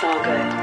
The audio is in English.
it's all good.